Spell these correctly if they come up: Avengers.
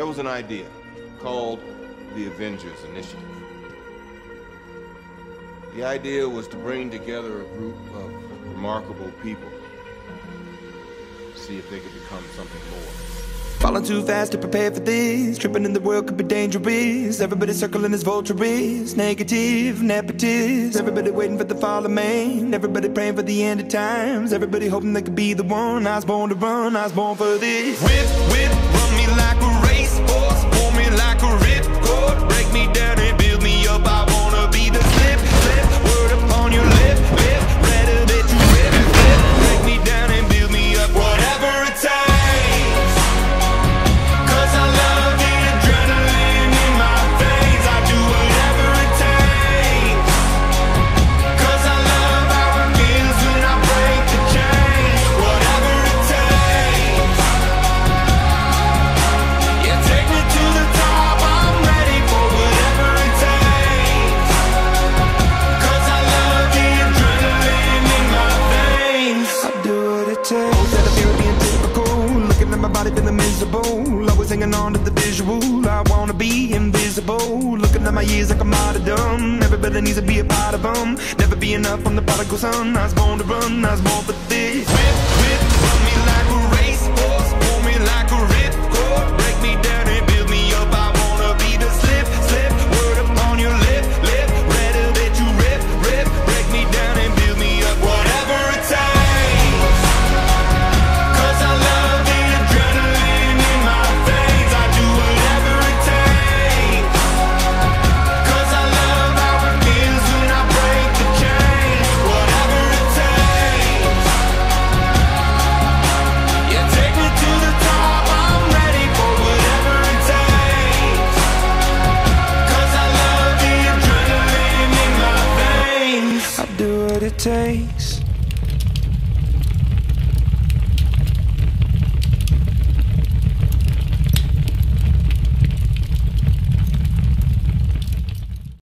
There was an idea called the Avengers Initiative. The idea was to bring together a group of remarkable people, see if they could become something more. Falling too fast to prepare for this, tripping in the world could be dangerous. Everybody circling as vultures, negative, nepotist. Everybody waiting for the fall of man, everybody praying for the end of times. Everybody hoping they could be the one. I was born to run, I was born for this. Whip, run me like a racehorse, pull me like a ripcord, break me down and build me up. I wanna be the slip, word upon your lip, better that you rip, break me down and build me up, whatever it takes. 'Cause I love the adrenaline in my veins, I do whatever it takes. 'Cause I love how it feels when I break the chains, whatever it takes. Yeah, take me to the top, I'm ready for whatever it takes. 'Cause I love the adrenaline in my veins, I do what it takes. Instead of fear of being typical, looking at my body feeling miserable, always hanging on to the visual. I wanna be invisible, looking at my years like I'm out of them. Everybody needs to be a part of them, never be enough. I'm the prodigal son, I was born to run, I was born for this. Whip, run me like a racehorse, pull me like a ripcord, break me down and build me up. I wanna be the slip, word upon your lip, better that you rip, break me down and build me up, whatever it takes. 'Cause I love the adrenaline in my veins, I do whatever it takes. 'Cause I love how it feels when I break the chains, whatever it takes. Yeah, take me to the top, I'm ready for whatever it takes. 'Cause I love the adrenaline in my veins, I do what it takes.